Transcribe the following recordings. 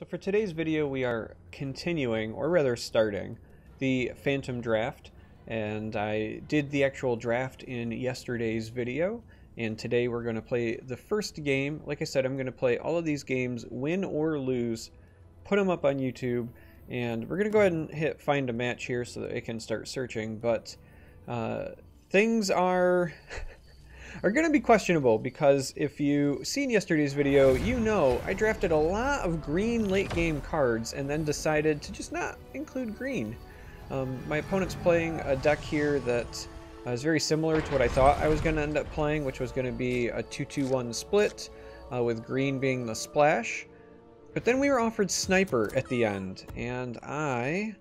So for today's video, we are continuing, or rather starting, the Phantom Draft. And I did the actual draft in yesterday's video, and today we're going to play the first game. Like I said, I'm going to play all of these games, win or lose, put them up on YouTube, and we're going to go ahead and hit find a match here so that I can start searching. But things are going to be questionable, because if you seen yesterday's video, you know I drafted a lot of green late game cards and then decided to just not include green. My opponent's playing a deck here that is very similar to what I thought I was going to end up playing, which was going to be a 2-2-1 split with green being the splash. But then we were offered Sniper at the end, and I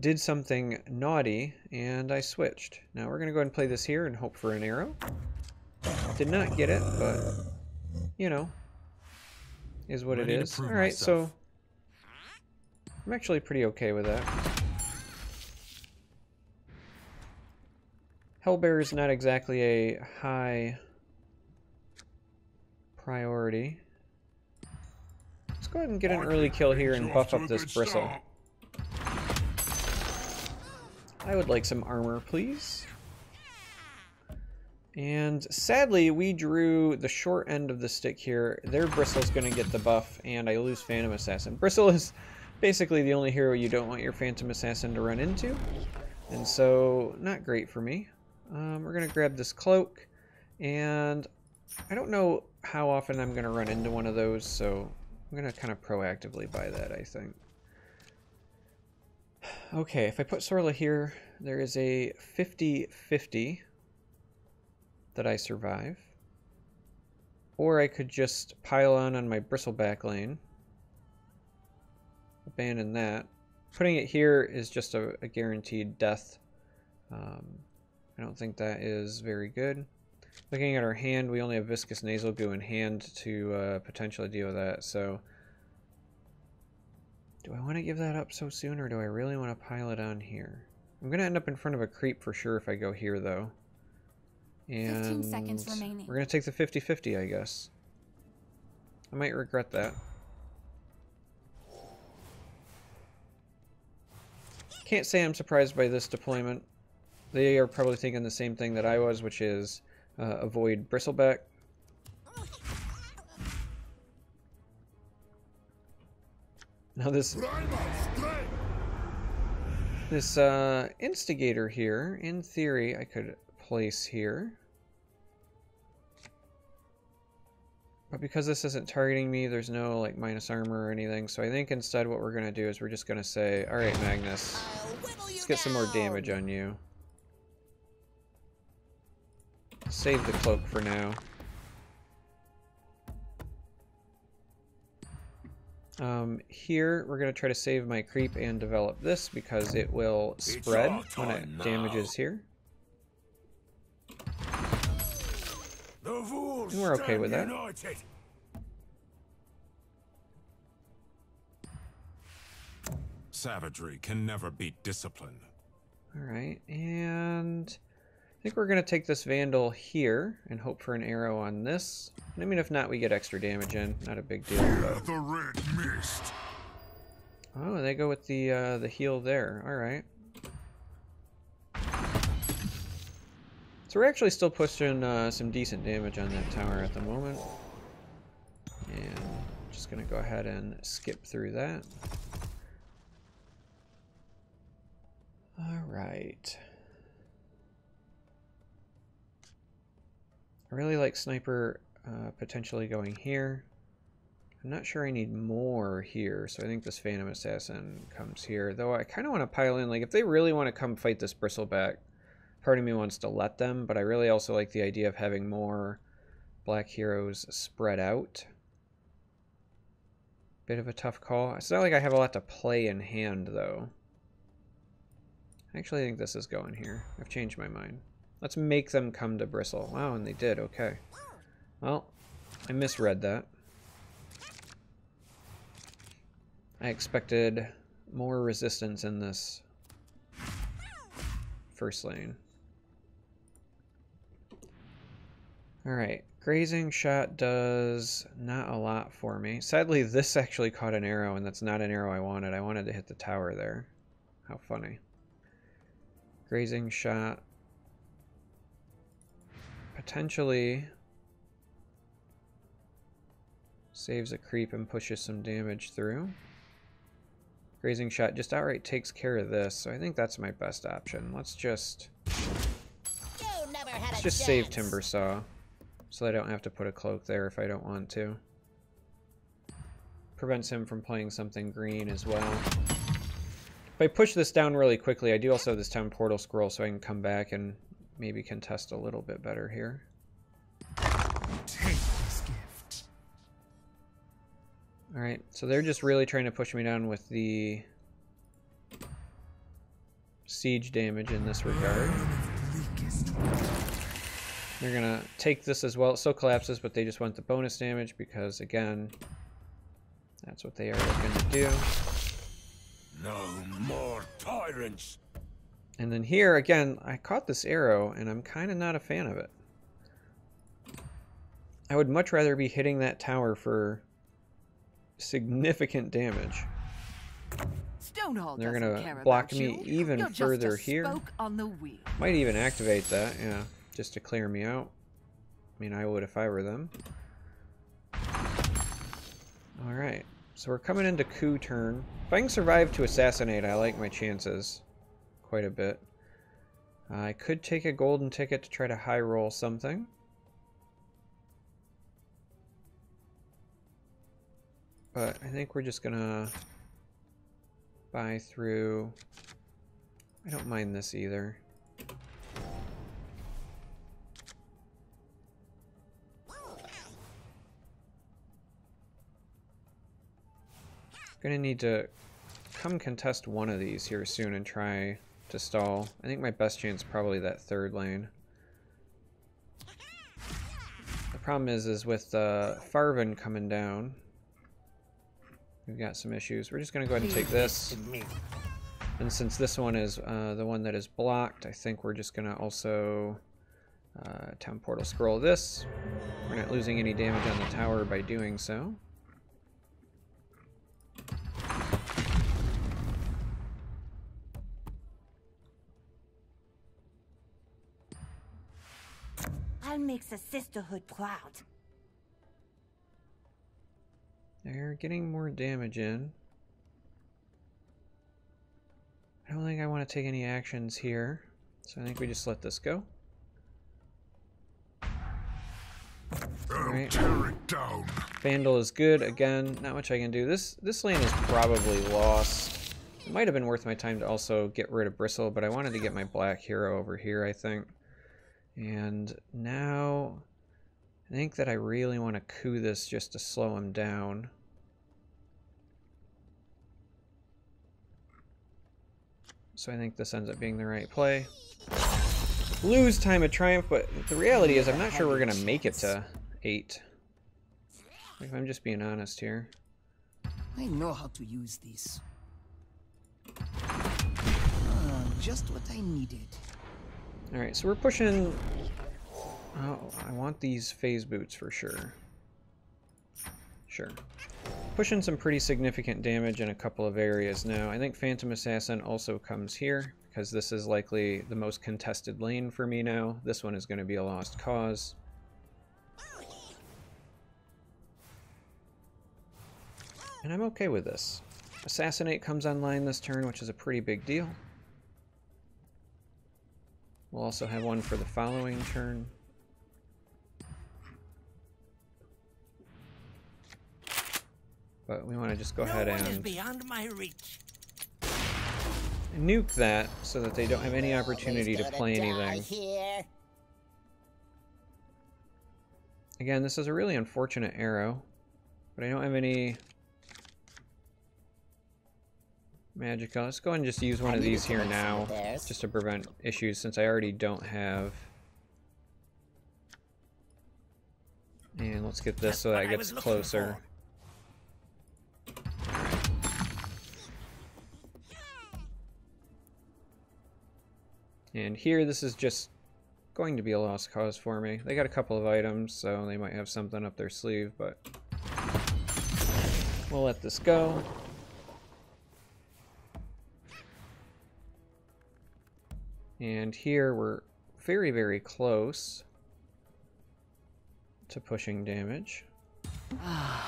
did something naughty and I switched. Now we're going to go ahead and play this here and hope for an arrow. Did not get it, but you know, is what it is. All right, so I'm actually pretty okay with that. Hellbear is not exactly a high priority. Let's go ahead and get an early kill here and buff up this bristle. I would like some armor, please. And sadly, we drew the short end of the stick here. Their bristle's going to get the buff, and I lose Phantom Assassin. Bristle is basically the only hero you don't want your Phantom Assassin to run into, and so not great for me. We're going to grab this cloak, and I don't know how often I'm going to run into one of those, so I'm going to kind of proactively buy that, I think. Okay, if I put Sorla here, there is a 50-50 that I survive. Or I could just pile on my Bristleback lane. Abandon that. Putting it here is just a guaranteed death. I don't think that is very good. Looking at our hand, we only have Viscous Nasal Goo in hand to potentially deal with that, so do I want to give that up so soon, or do I really want to pile it on here? I'm going to end up in front of a creep for sure if I go here, though. And 15 seconds remaining. We're going to take the 50-50, I guess. I might regret that. Can't say I'm surprised by this deployment. They are probably thinking the same thing that I was, which is avoid Bristleback. Now this instigator here, in theory, I could place here. But because this isn't targeting me, there's no like minus armor or anything. So I think instead what we're going to do is we're just going to say, all right, Magnus, let's get some more damage on you. Save the cloak for now. Here we're going to try to save my creep and develop this, because it will spread when it damages here. And we're okay with that. Savagery can never beat discipline. Alright, and I think we're going to take this Vandal here and hope for an arrow on this. I mean, if not, we get extra damage in. Not a big deal. But... the red mist. Oh, they go with the heal there. All right. So we're actually still pushing some decent damage on that tower at the moment. And I'm just going to go ahead and skip through that. All right. I really like Sniper potentially going here. I'm not sure I need more here, so I think this Phantom Assassin comes here. Though I kind of want to pile in, like if they really want to come fight this Bristleback, part of me wants to let them, but I really also like the idea of having more black heroes spread out. Bit of a tough call. It's not like I have a lot to play in hand, though. I actually think this is going here. I've changed my mind. Let's make them come to Bristle. Wow, and they did, okay. Well, I misread that. I expected more resistance in this first lane. Alright, Grazing Shot does not a lot for me. Sadly, this actually caught an arrow, and that's not an arrow I wanted. I wanted to hit the tower there. How funny. Grazing Shot. Potentially saves a creep and pushes some damage through. Grazing Shot just outright takes care of this, so I think that's my best option. Let's just save Timbersaw, so I don't have to put a cloak there if I don't want to. Prevents him from playing something green as well. If I push this down really quickly, I do also have this Town Portal Scroll, so I can come back and maybe contest a little bit better here. Alright, so they're just really trying to push me down with the siege damage in this regard. They're going to take this as well. It still collapses, but they just want the bonus damage because, again, that's what they are going to do. No more tyrants. And then here, again, I caught this arrow, and I'm kind of not a fan of it. I would much rather be hitting that tower for significant damage. Stonehall, they're gonna block me even further here. Might even activate that, yeah, just to clear me out. I mean, I would if I were them. All right, so we're coming into coup turn. If I can survive to assassinate, I like my chances quite a bit. I could take a golden ticket to try to high roll something. But I think we're just gonna buy through. I don't mind this either. Gonna need to come contest one of these here soon and try to stall. I think my best chance is probably that third lane. The problem is with Farvin coming down, we've got some issues. We're just going to go ahead and take this. And since this one is the one that is blocked, I think we're just going to also Town Portal Scroll this. We're not losing any damage on the tower by doing so. I'll make the sisterhood proud. They're getting more damage in. I don't think I want to take any actions here, so I think we just let this go. Alright. Vandal is good. Again, not much I can do. This lane is probably lost. It might have been worth my time to also get rid of Bristle, but I wanted to get my black hero over here, I think. And now I think that I really want to coup this just to slow him down. So I think this ends up being the right play. Lose time of triumph, but the reality is I'm not sure we're going to make it to 8. If I'm just being honest here. I know how to use these. Just what I needed. Alright, so we're pushing. Oh, I want these Phase Boots for sure. Sure. Pushing some pretty significant damage in a couple of areas now. I think Phantom Assassin also comes here, because this is likely the most contested lane for me now. This one is going to be a lost cause. And I'm okay with this. Assassinate comes online this turn, which is a pretty big deal. We'll also have one for the following turn. But we want to just go ahead and beyond my reach. Nuke that so that they don't have any opportunity to play anything. Here. Again, this is a really unfortunate arrow, but I don't have any magic. Let's go ahead and just use one of these here now, just to prevent issues since I already don't have. And let's get this so that it gets closer. And here, this is just going to be a lost cause for me. They got a couple of items, so they might have something up their sleeve, but we'll let this go. And here we're very, very close to pushing damage. Well,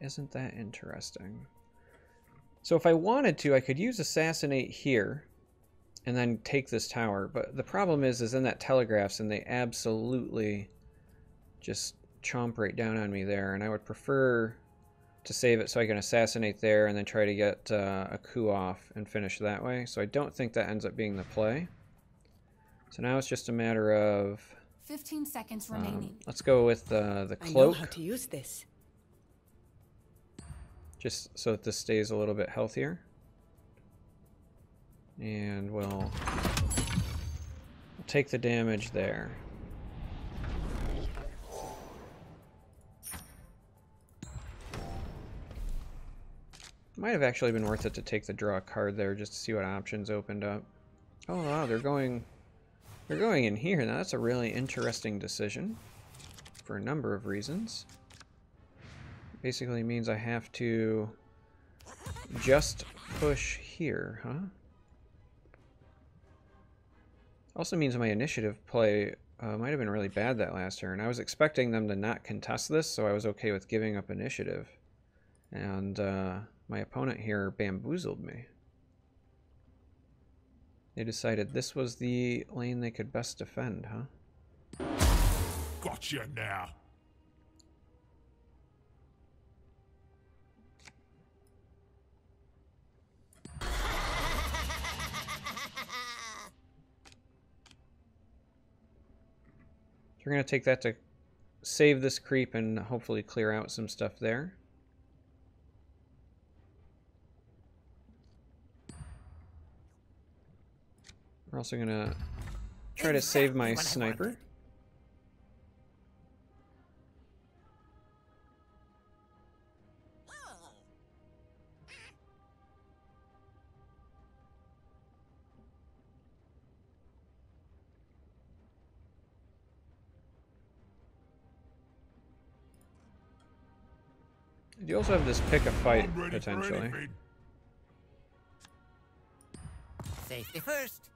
isn't that interesting? So if I wanted to, I could use Assassinate here and then take this tower. But the problem is in that telegraphs, and they absolutely just chomp right down on me there. And I would prefer to save it so I can assassinate there and then try to get a coup off and finish that way. So I don't think that ends up being the play. So now it's just a matter of 15 seconds remaining. Let's go with the cloak. I know how to use this. Just so that this stays a little bit healthier. And we'll take the damage there. Might have actually been worth it to take the draw card there just to see what options opened up. Oh wow, they're going in here. Now that's a really interesting decision for a number of reasons. Basically means I have to just push here, huh? Also means my initiative play might have been really bad that last turn. I was expecting them to not contest this, so I was okay with giving up initiative. And my opponent here bamboozled me. They decided this was the lane they could best defend, huh? Gotcha now. So we're going to take that to save this creep and hopefully clear out some stuff there. We're also going to try to save my sniper. You also have this pick a fight potentially. Safety first.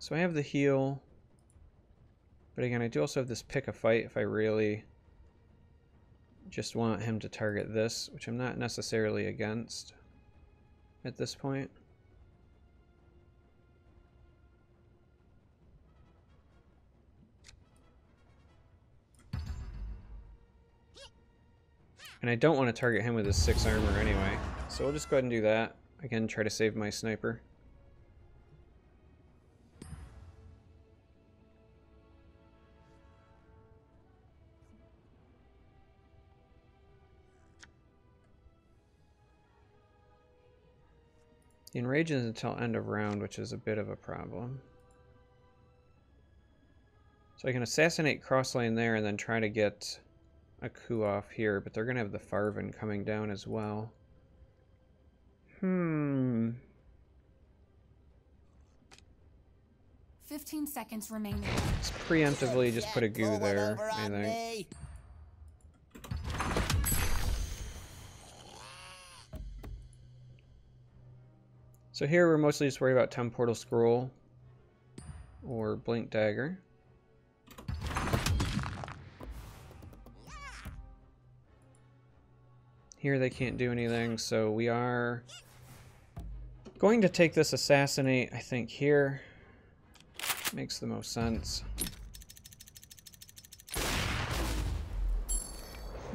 So I have the heal, but again, I do also have this pick a fight if I really just want him to target this, which I'm not necessarily against at this point. And I don't want to target him with his 6 armor anyway, so we'll just go ahead and do that. Again, try to save my sniper. He enrages until end of round, which is a bit of a problem. So I can assassinate cross lane there and then try to get a coup off here, but they're going to have the Farvin coming down as well. Hmm. 15 seconds remaining. Let's preemptively just put a goo there, I think. So here we're mostly just worried about Town Portal Scroll or Blink Dagger. Here they can't do anything, so we are going to take this Assassinate, I think, here. Makes the most sense.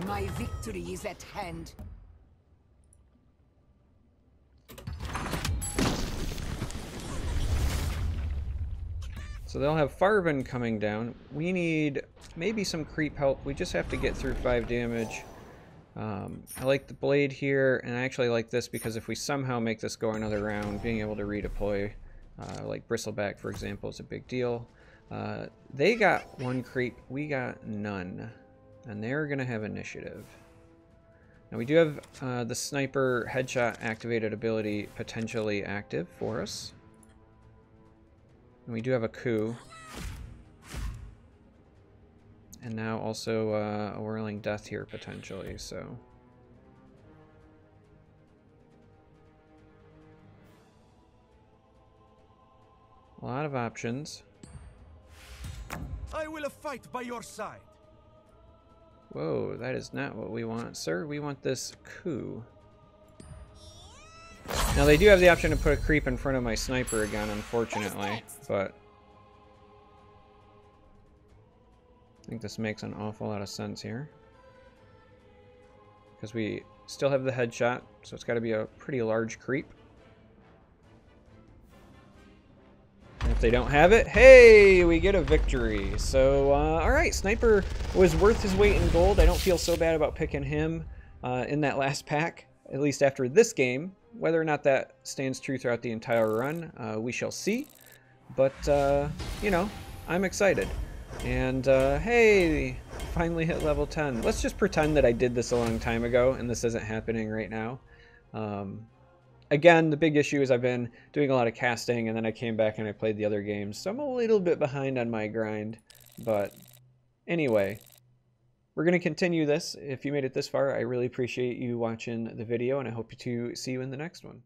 My victory is at hand. So they'll have Farvin coming down. We need maybe some creep help. We just have to get through 5 damage. I like the blade here, and I actually like this because if we somehow make this go another round, being able to redeploy, like Bristleback, for example, is a big deal. They got 1 creep, we got none. And they're going to have initiative. Now we do have the sniper headshot activated ability potentially active for us. And we do have a coup. And now also a whirling death here potentially, so. A lot of options. I will fight by your side. Whoa, that is not what we want, sir. We want this coup. Now they do have the option to put a creep in front of my sniper again, unfortunately, but I think this makes an awful lot of sense here. Because we still have the headshot, so it's got to be a pretty large creep. And if they don't have it, hey, we get a victory. So, all right, Sniper was worth his weight in gold. I don't feel so bad about picking him in that last pack, at least after this game. Whether or not that stands true throughout the entire run, we shall see. But, you know, I'm excited. And, hey, finally hit level 10. Let's just pretend that I did this a long time ago and this isn't happening right now. Again, the big issue is I've been doing a lot of casting and then I came back and I played the other games. So I'm a little bit behind on my grind. But anyway, we're going to continue this. If you made it this far, I really appreciate you watching the video and I hope to see you in the next one.